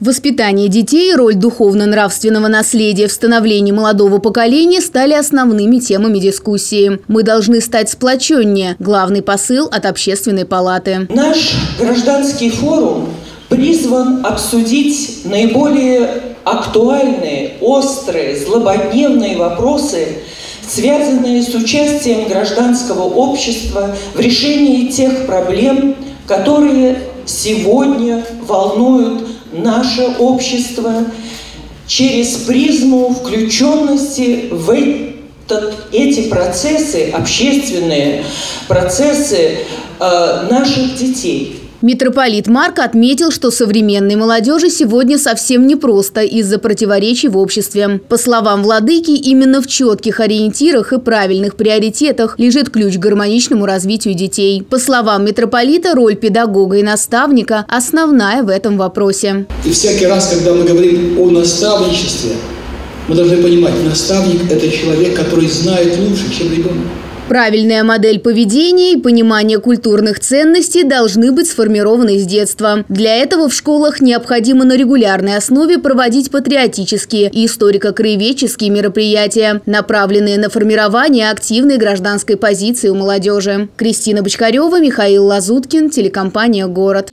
Воспитание детей и роль духовно-нравственного наследия в становлении молодого поколения стали основными темами дискуссии. Мы должны стать сплоченнее. Главный посыл от Общественной палаты. Наш гражданский форум призван обсудить наиболее актуальные, острые, злободневные вопросы, связанные с участием гражданского общества в решении тех проблем, которые сегодня волнуют наше общество через призму включенности в эти процессы, общественные процессы наших детей. Митрополит Марк отметил, что современной молодежи сегодня совсем непросто из-за противоречий в обществе. По словам владыки, именно в четких ориентирах и правильных приоритетах лежит ключ к гармоничному развитию детей. По словам митрополита, роль педагога и наставника основная в этом вопросе. И всякий раз, когда мы говорим о наставничестве, мы должны понимать, наставник – это человек, который знает лучше, чем ребенок. Правильная модель поведения и понимание культурных ценностей должны быть сформированы с детства. Для этого в школах необходимо на регулярной основе проводить патриотические и историко-краеведческие мероприятия, направленные на формирование активной гражданской позиции у молодежи. Кристина Бочкарева, Михаил Лазуткин, телекомпания «Город».